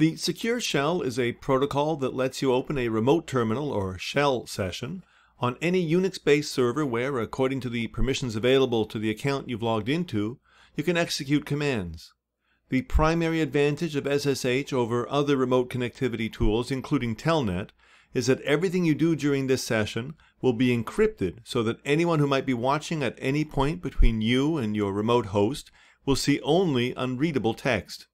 The Secure Shell is a protocol that lets you open a remote terminal or shell session on any Unix-based server where, according to the permissions available to the account you've logged into, you can execute commands. The primary advantage of SSH over other remote connectivity tools, including Telnet, is that everything you do during this session will be encrypted so that anyone who might be watching at any point between you and your remote host will see only unreadable text.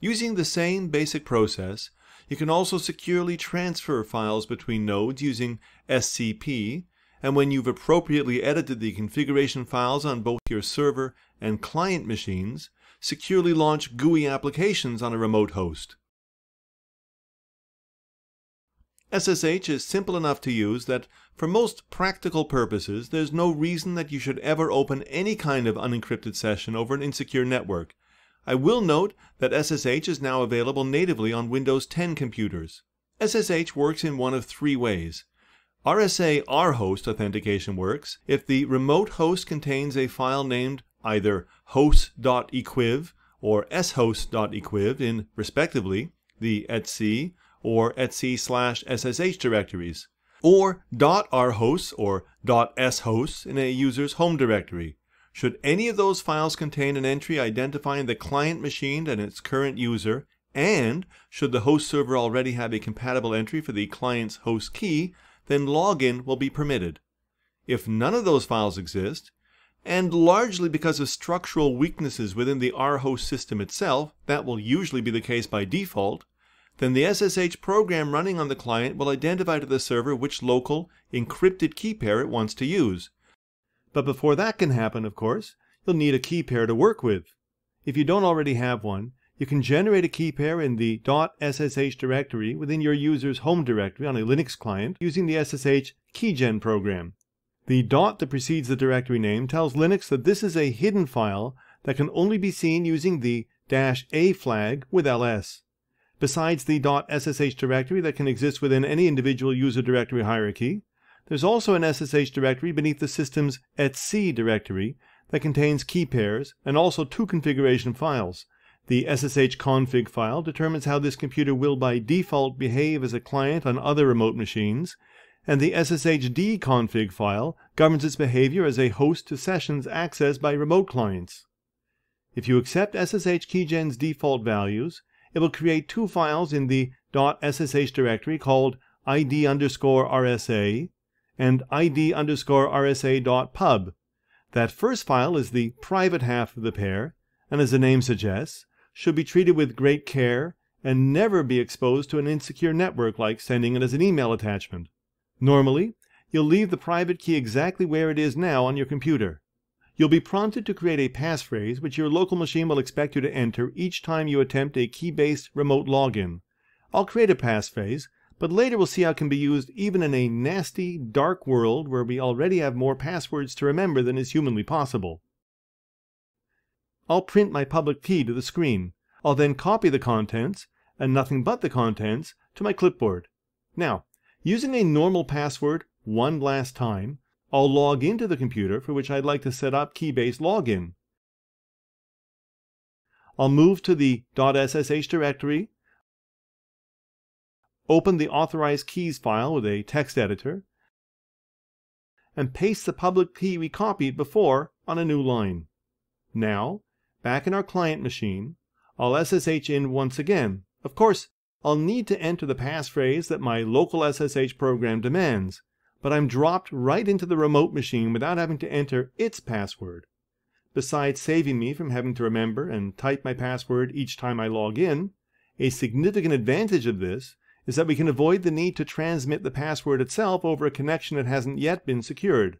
Using the same basic process, you can also securely transfer files between nodes using SCP, and when you've appropriately edited the configuration files on both your server and client machines, securely launch GUI applications on a remote host. SSH is simple enough to use that, for most practical purposes, there's no reason that you should ever open any kind of unencrypted session over an insecure network. I will note that SSH is now available natively on Windows 10 computers. SSH works in one of three ways. RSA rhost authentication works if the remote host contains a file named either host.equiv or shosts.equiv in, respectively, the etc or etc/ssh directories, or .rhosts or .shosts in a user's home directory. Should any of those files contain an entry identifying the client machine and its current user, and should the host server already have a compatible entry for the client's host key, then login will be permitted. If none of those files exist, and largely because of structural weaknesses within the rhost system itself, that will usually be the case by default, then the SSH program running on the client will identify to the server which local, encrypted key pair it wants to use. But before that can happen, of course, you'll need a key pair to work with. If you don't already have one, you can generate a key pair in the .ssh directory within your user's home directory on a Linux client using the SSH keygen program. The dot that precedes the directory name tells Linux that this is a hidden file that can only be seen using the -a flag with ls. Besides the .ssh directory that can exist within any individual user directory hierarchy, there's also an SSH directory beneath the system's etc directory that contains key pairs and also two configuration files. The SSH config file determines how this computer will by default behave as a client on other remote machines, and the SSHD config file governs its behavior as a host to sessions accessed by remote clients. If you accept SSH keygen's default values, it will create two files in the .ssh directory called id_rsa and id_rsa.pub. That first file is the private half of the pair, and as the name suggests, should be treated with great care and never be exposed to an insecure network like sending it as an email attachment. Normally, you'll leave the private key exactly where it is now on your computer. You'll be prompted to create a passphrase which your local machine will expect you to enter each time you attempt a key-based remote login. I'll create a passphrase, but later we'll see how it can be used even in a nasty, dark world where we already have more passwords to remember than is humanly possible. I'll print my public key to the screen. I'll then copy the contents, and nothing but the contents, to my clipboard. Now, using a normal password one last time, I'll log into the computer for which I'd like to set up key-based login. I'll move to the .ssh directory, open the Authorized Keys file with a text editor, and paste the public key we copied before on a new line. Now, back in our client machine, I'll SSH in once again. Of course, I'll need to enter the passphrase that my local SSH program demands, but I'm dropped right into the remote machine without having to enter its password. Besides saving me from having to remember and type my password each time I log in, a significant advantage of this is that we can avoid the need to transmit the password itself over a connection that hasn't yet been secured.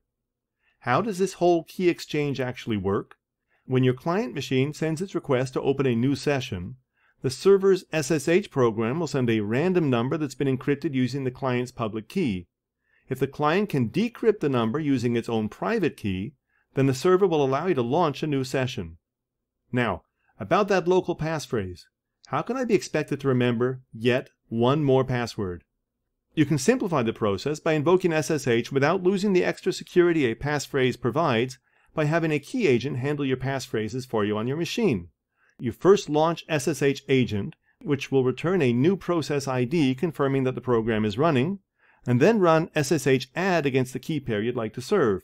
How does this whole key exchange actually work? When your client machine sends its request to open a new session, the server's SSH program will send a random number that's been encrypted using the client's public key. If the client can decrypt the number using its own private key, then the server will allow you to launch a new session. Now, about that local passphrase, how can I be expected to remember yet one more password? You can simplify the process by invoking SSH without losing the extra security a passphrase provides by having a key agent handle your passphrases for you on your machine. You first launch SSH agent, which will return a new process ID confirming that the program is running, and then run SSH add against the key pair you'd like to serve.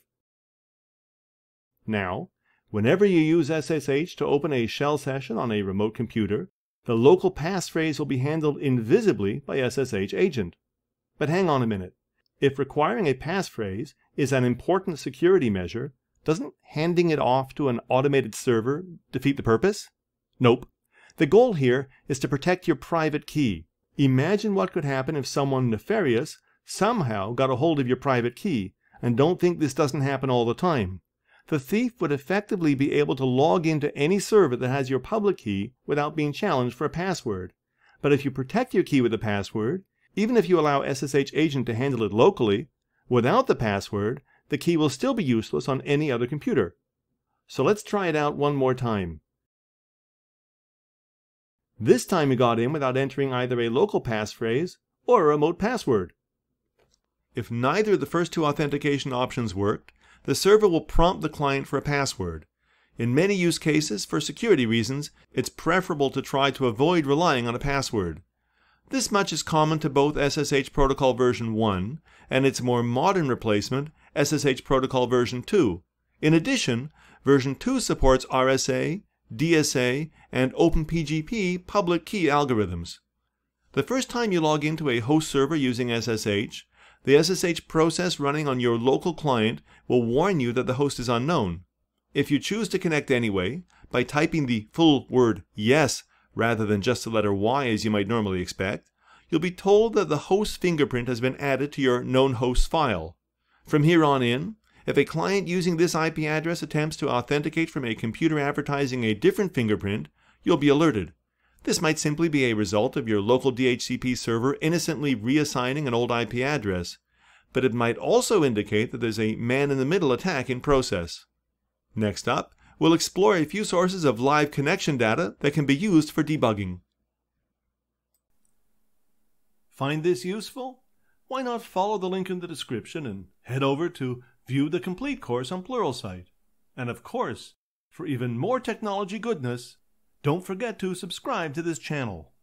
Now, whenever you use SSH to open a shell session on a remote computer, the local passphrase will be handled invisibly by SSH agent. But hang on a minute. If requiring a passphrase is an important security measure, doesn't handing it off to an automated server defeat the purpose? Nope. The goal here is to protect your private key. Imagine what could happen if someone nefarious somehow got a hold of your private key, and don't think this doesn't happen all the time. The thief would effectively be able to log into any server that has your public key without being challenged for a password. But if you protect your key with a password, even if you allow SSH agent to handle it locally, without the password, the key will still be useless on any other computer. So let's try it out one more time. This time you got in without entering either a local passphrase or a remote password. If neither of the first two authentication options worked, the server will prompt the client for a password. In many use cases, for security reasons, it's preferable to try to avoid relying on a password. This much is common to both SSH Protocol version 1 and its more modern replacement, SSH Protocol version 2. In addition, version 2 supports RSA, DSA, and OpenPGP public key algorithms. The first time you log into a host server using SSH, the SSH process running on your local client will warn you that the host is unknown. If you choose to connect anyway, by typing the full word yes rather than just the letter Y as you might normally expect, you'll be told that the host fingerprint has been added to your known hosts file. From here on in, if a client using this IP address attempts to authenticate from a computer advertising a different fingerprint, you'll be alerted. This might simply be a result of your local DHCP server innocently reassigning an old IP address, but it might also indicate that there's a man-in-the-middle attack in process. Next up, we'll explore a few sources of live connection data that can be used for debugging. Find this useful? Why not follow the link in the description and head over to view the complete course on Pluralsight. And of course, for even more technology goodness, don't forget to subscribe to this channel.